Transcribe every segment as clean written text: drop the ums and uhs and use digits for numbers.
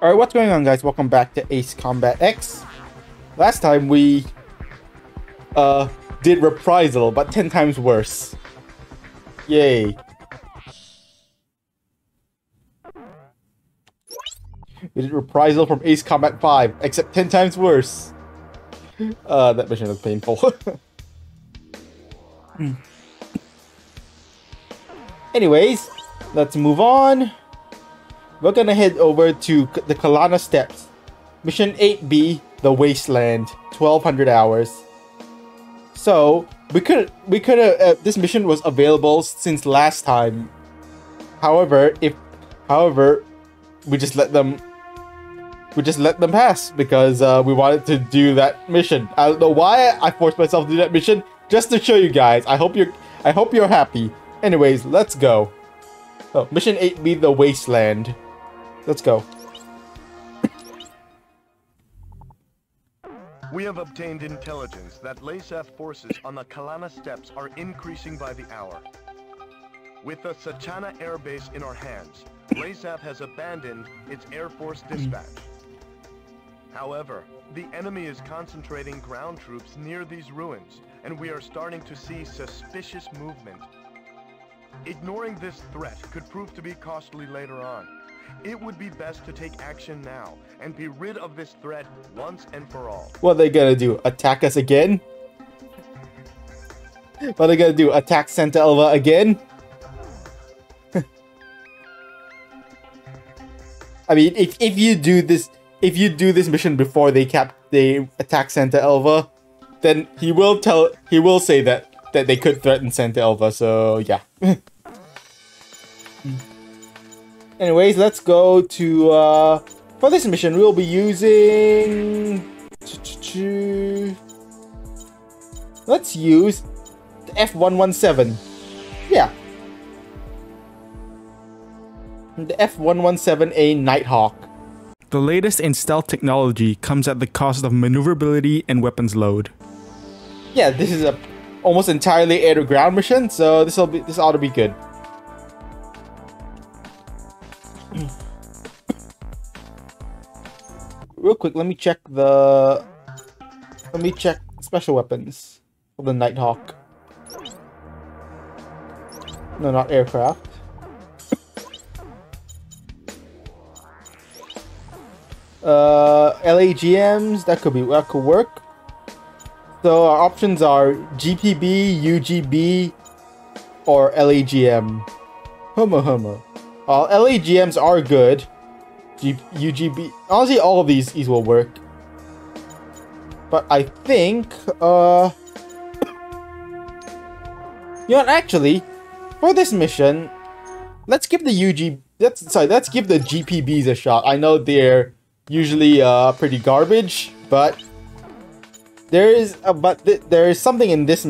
Alright, what's going on, guys? Welcome back to Ace Combat X. Last time we did reprisal, but 10 times worse. Yay. We did reprisal from Ace Combat 5, except 10 times worse. That mission was painful. Anyways, let's move on. We're gonna head over to the Kalana Steps. Mission 8B, The Wasteland, 1200 hours. So, we could have, this mission was available since last time. However, we just let them pass because we wanted to do that mission. I don't know why I forced myself to do that mission, just to show you guys. I hope you're happy. Anyways, let's go. Oh, Mission 8B, The Wasteland. Let's go. We have obtained intelligence that Laysaf forces on the Kalana Steps are increasing by the hour. With the Satchana airbase in our hands, Laysaf has abandoned its Air Force dispatch. However, the enemy is concentrating ground troops near these ruins, and we are starting to see suspicious movement. Ignoring this threat could prove to be costly later on. It would be best to take action now and be rid of this threat once and for all. What are they gonna do? Attack us again? What are they gonna do? Attack Santa Elva again? I mean, if you do this mission before they attack Santa Elva, then he will say that they could threaten Santa Elva. So yeah. Anyways, let's go to, for this mission, we'll be using, let's use the F-117. Yeah. The F-117A Nighthawk. The latest in stealth technology comes at the cost of maneuverability and weapons load. Yeah, this is a almost entirely air to ground mission, so this ought to be good. Real quick, let me check special weapons for the Nighthawk. No, not aircraft. LAGMs, that could work. So our options are GPB, UGB, or LAGM. Homo. LAGMs are good. UGB, honestly, all of these will work. But I think, you know what, actually, for this mission, let's give the GPBs a shot. I know they're usually pretty garbage, but there is something in this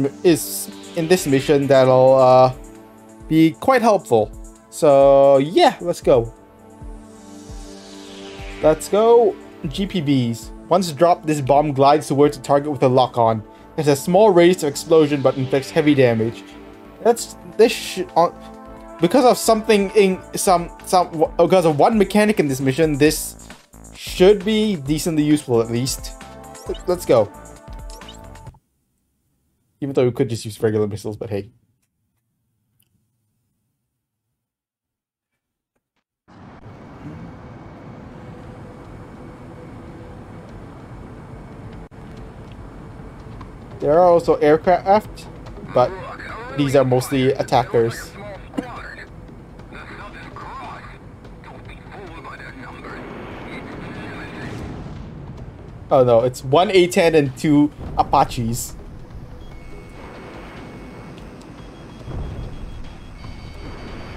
mission that'll be quite helpful. So yeah, let's go. Let's go. GPBs. Once dropped, this bomb glides towards the target with a lock-on. There's a small radius of explosion, but inflicts heavy damage. Because of one mechanic in this mission, this should be decently useful at least. Let's go. Even though we could just use regular missiles, but hey. There are also aircraft, but these are mostly attackers. Oh no, it's one A10 and two Apaches.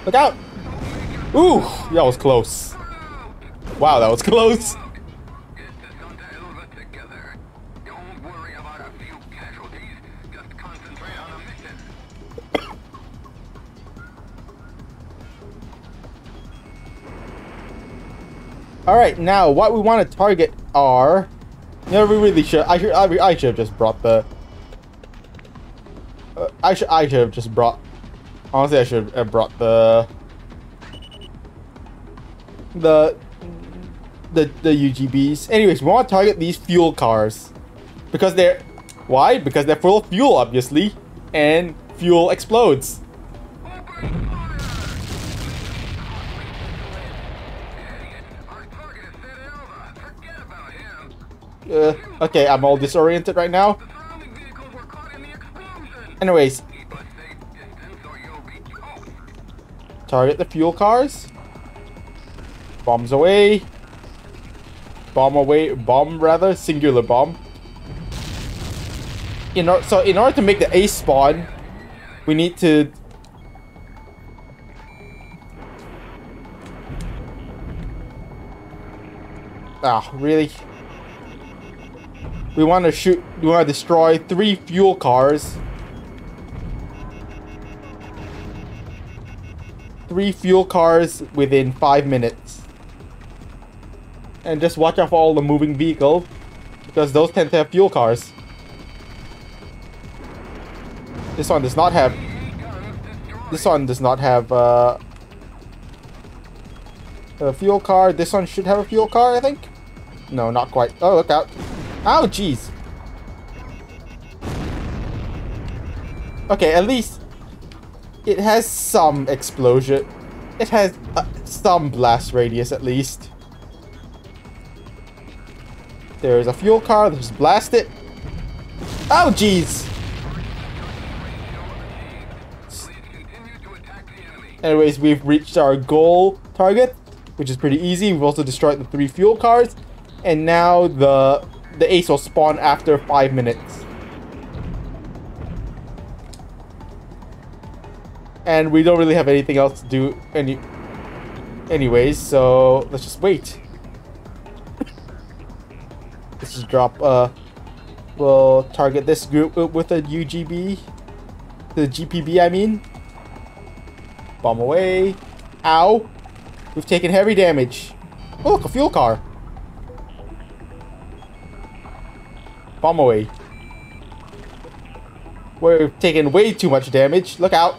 Look out! Ooh, that was close. Wow, that was close. Alright, now what we want to target are... You know, we really should. I should have just brought the... I should have just brought... Honestly, I should have brought the... the UGBs. Anyways, we want to target these fuel cars. Because they're... Why? Because they're full of fuel, obviously. And fuel explodes. Okay, I'm all disoriented right now. Anyways. Target the fuel cars. Bombs away. Bomb away. Bomb, rather. Singular bomb. So in order to make the Ace spawn, we need to... Ah, really? We want to shoot... We want to destroy 3 fuel cars. 3 fuel cars within 5 minutes. And just watch out for all the moving vehicles, because those tend to have fuel cars. This one does not have... This one does not have a fuel car. This one should have a fuel car, I think. No, not quite. Oh, look out. Oh, jeez. Okay, at least it has some explosion. It has some blast radius, at least. There is a fuel car. Let's blast it. Oh, jeez. Anyways, we've reached our goal target, which is pretty easy. We've also destroyed the 3 fuel cars. And now the Ace will spawn after 5 minutes. And we don't really have anything else to do anyways, so let's just wait. Let's just drop we'll target this group with a UGB. The GPB, I mean. Bomb away. Ow. We've taken heavy damage. Oh, look, a fuel car. Bomb away. We've taken way too much damage. Look out.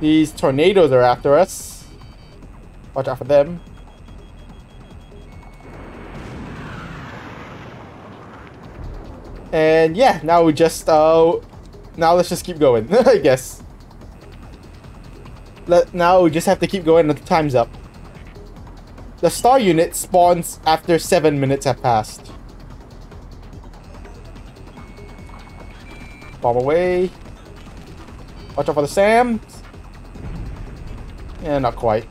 These tornadoes are after us. Watch out for them. And yeah, now we just now let's just keep going, I guess. Now we just have to keep going until time's up. The star unit spawns after 7 minutes have passed. Bomb away. Watch out for the SAMs. Yeah, not quite.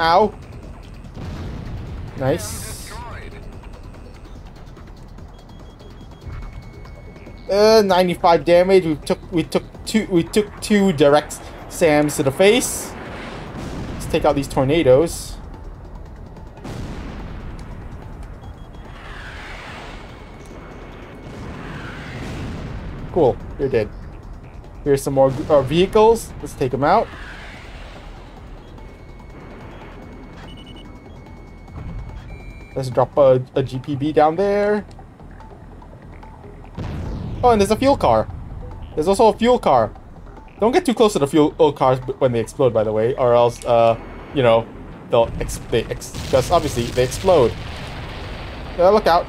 Ow. Nice. Uh, 95 damage. We took two direct SAMs to the face. Let's take out these tornadoes. Cool, you're dead. Here's some more vehicles. Let's take them out. Let's drop a GPB down there. Oh, and there's a fuel car. There's also a fuel car. Don't get too close to the fuel cars when they explode, by the way, or else, you know, because obviously they explode. Look out!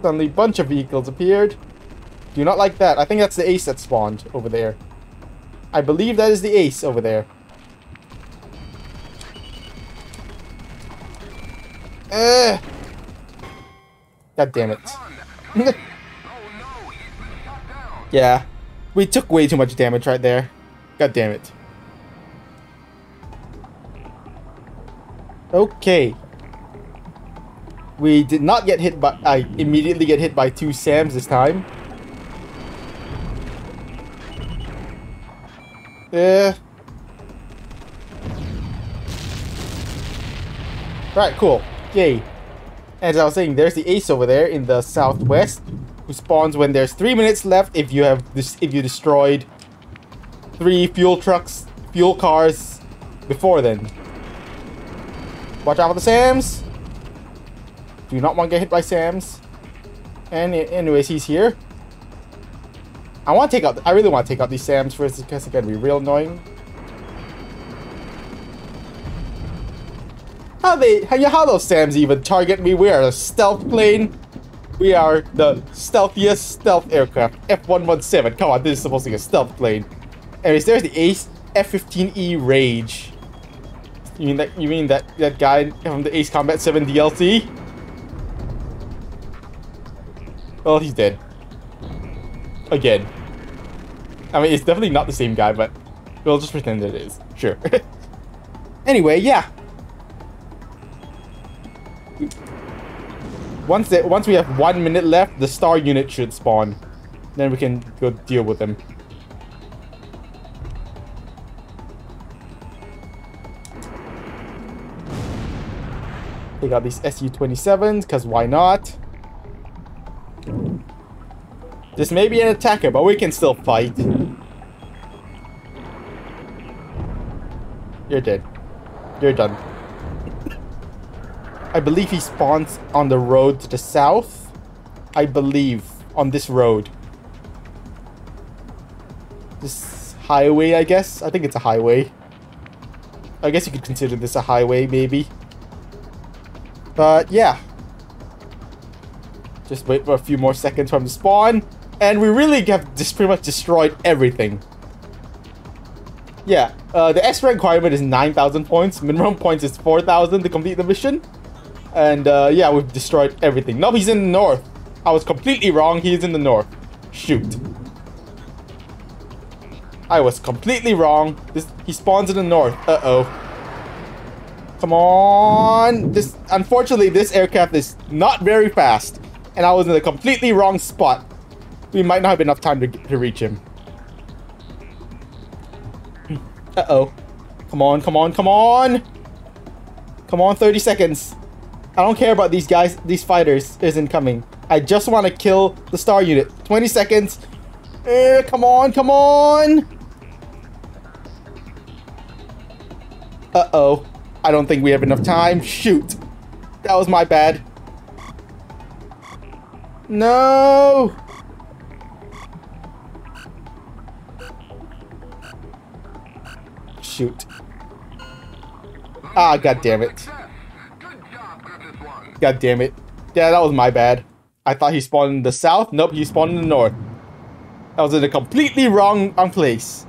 Suddenly, a bunch of vehicles appeared. Do not like that. I think that's the Ace that spawned over there. I believe that is the Ace over there. God damn it. Yeah. We took way too much damage right there. God damn it. Okay. We did not get hit by... I immediately get hit by 2 SAMs this time. Right, cool. Yay. As I was saying, there's the Ace over there in the southwest, who spawns when there's 3 minutes left. If you have if you destroyed 3 fuel cars before then. Watch out for the SAMs. Do not want to get hit by Sams. And anyways, he's here. I really want to take out these Sams first, because it's going to be real annoying. How those Sams even target me? We are a stealth plane. We are the stealthiest stealth aircraft. F-117. Come on, this is supposed to be a stealth plane. Anyways, there's the Ace F-15E Rage. You mean that guy from the Ace Combat 7 DLC? Well, he's dead. Again. I mean, it's definitely not the same guy, but we'll just pretend it is. Sure. Anyway, yeah. Once we have 1 minute left, the star unit should spawn. Then we can go deal with them. Take out these SU-27s, because why not? This may be an attacker, but we can still fight. You're dead. You're done. I believe he spawns on the road to the south. I believe on this road. This highway, I guess. I think it's a highway. I guess you could consider this a highway, maybe. But yeah. Just wait for a few more seconds for him to spawn. And we really have just pretty much destroyed everything. Yeah, the S rank requirement is 9,000 points. Minimum points is 4,000 to complete the mission. And yeah, we've destroyed everything. No, he's in the north. I was completely wrong. He's in the north. Shoot. I was completely wrong. He spawns in the north. Uh-oh. Come on. Unfortunately, this aircraft is not very fast. And I was in a completely wrong spot. We might not have enough time to reach him. Uh-oh. Come on, come on, come on! Come on, 30 seconds. I don't care about these guys. These fighters isn't coming. I just want to kill the star unit. 20 seconds. Come on, come on! Uh-oh. I don't think we have enough time. Shoot. That was my bad. No! Shoot. Ah, god damn it. God damn it. Yeah, that was my bad. I thought he spawned in the south. Nope, he spawned in the north. I was in a completely wrong place.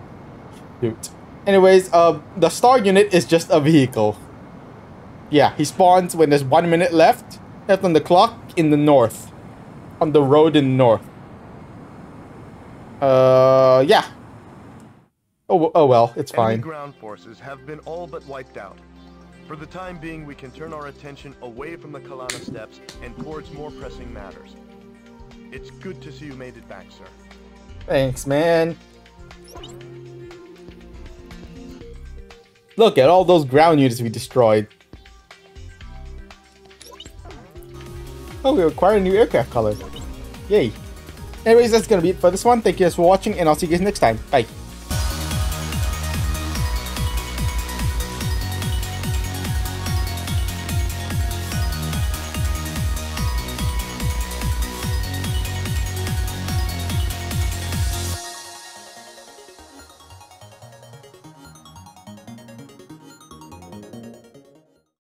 Shoot. Anyways, the star unit is just a vehicle. Yeah, he spawns when there's 1 minute left on the clock in the north. On the road in north. Yeah. Oh well, it's fine. Enemy ground forces have been all but wiped out. For the time being, we can turn our attention away from the Kalana Steps and towards more pressing matters. It's good to see you made it back, sir. Thanks, man. Look at all those ground units we destroyed. Oh, we acquired a new aircraft color. Yay. Anyways, that's gonna be it for this one. Thank you guys for watching, and I'll see you guys next time. Bye.